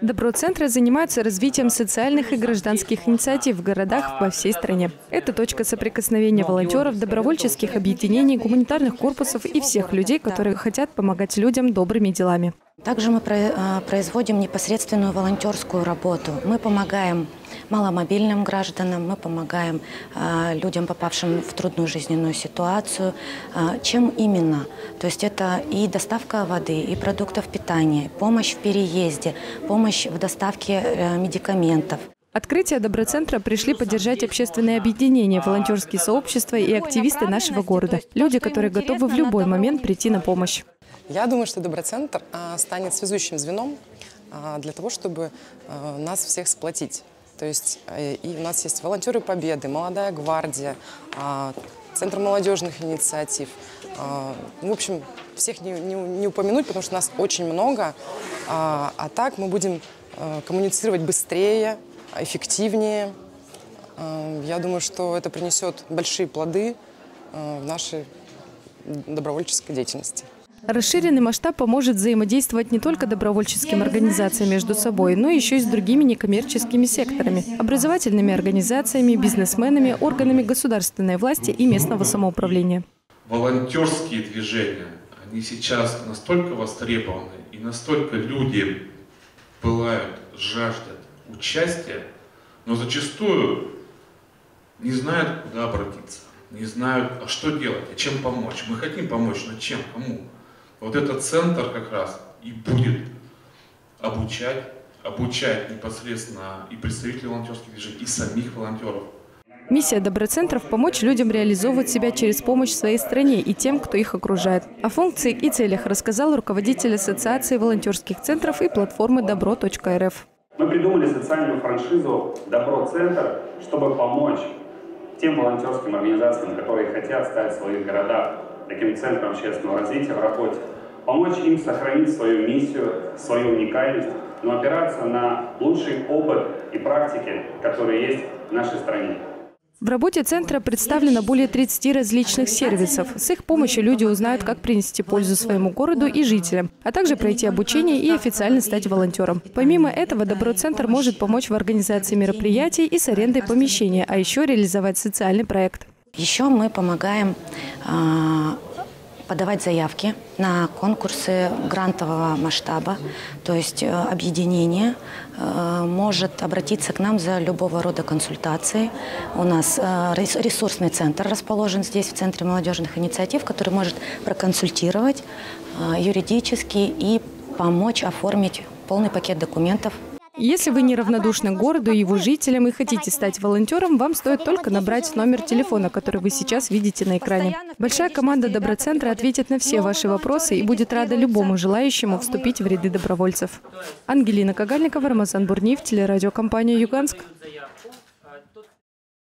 Добро.центры занимаются развитием социальных и гражданских инициатив в городах по всей стране. Это точка соприкосновения волонтеров, добровольческих объединений, гуманитарных корпусов и всех людей, которые хотят помогать людям добрыми делами. Также мы производим непосредственную волонтерскую работу. Мы помогаем маломобильным гражданам, мы помогаем людям, попавшим в трудную жизненную ситуацию. Чем именно? То есть это и доставка воды, и продуктов питания, помощь в переезде, помощь в доставке медикаментов. Открытие Добро.центра пришли поддержать общественные объединения, волонтерские сообщества и активисты нашего города. Люди, которые готовы в любой момент прийти на помощь. Я думаю, что Добро.центр станет связующим звеном для того, чтобы нас всех сплотить. То есть и у нас есть волонтеры Победы, Молодая Гвардия, Центр молодежных инициатив. В общем, всех не упомянуть, потому что нас очень много. А так мы будем коммуницировать быстрее, эффективнее. Я думаю, что это принесет большие плоды в нашей добровольческой деятельности. Расширенный масштаб поможет взаимодействовать не только добровольческим организациям между собой, но еще и с другими некоммерческими секторами, образовательными организациями, бизнесменами, органами государственной власти и местного самоуправления. Волонтерские движения, они сейчас настолько востребованы, и настолько люди пылают, жаждут участия, но зачастую не знают, куда обратиться, не знают, а что делать, а чем помочь. Мы хотим помочь, но чем, кому? Вот этот центр как раз и будет обучать непосредственно и представителей волонтерских движений, и самих волонтеров. Миссия Добро.центров – помочь людям реализовывать себя через помощь своей стране и тем, кто их окружает. О функции и целях рассказал руководитель Ассоциации волонтерских центров и платформы Добро.рф. Мы придумали социальную франшизу «Добро.центр», чтобы помочь тем волонтерским организациям, которые хотят стать в своих городах таким центром общественного развития в работе, помочь им сохранить свою миссию, свою уникальность, но опираться на лучший опыт и практики, которые есть в нашей стране. В работе центра представлено более 30 различных сервисов. С их помощью люди узнают, как принести пользу своему городу и жителям, а также пройти обучение и официально стать волонтером. Помимо этого, Добро.центр может помочь в организации мероприятий и с арендой помещения, а еще реализовать социальный проект. Еще мы помогаем подавать заявки на конкурсы грантового масштаба, то есть объединение может обратиться к нам за любого рода консультации. У нас ресурсный центр расположен здесь, в Центре молодежных инициатив, который может проконсультировать юридически и помочь оформить полный пакет документов. Если вы неравнодушны городу и его жителям и хотите стать волонтером, вам стоит только набрать номер телефона, который вы сейчас видите на экране. Большая команда Добро.центра ответит на все ваши вопросы и будет рада любому желающему вступить в ряды добровольцев. Ангелина Кагальникова, Рамазан Бурнив, телерадиокомпания «Юганск».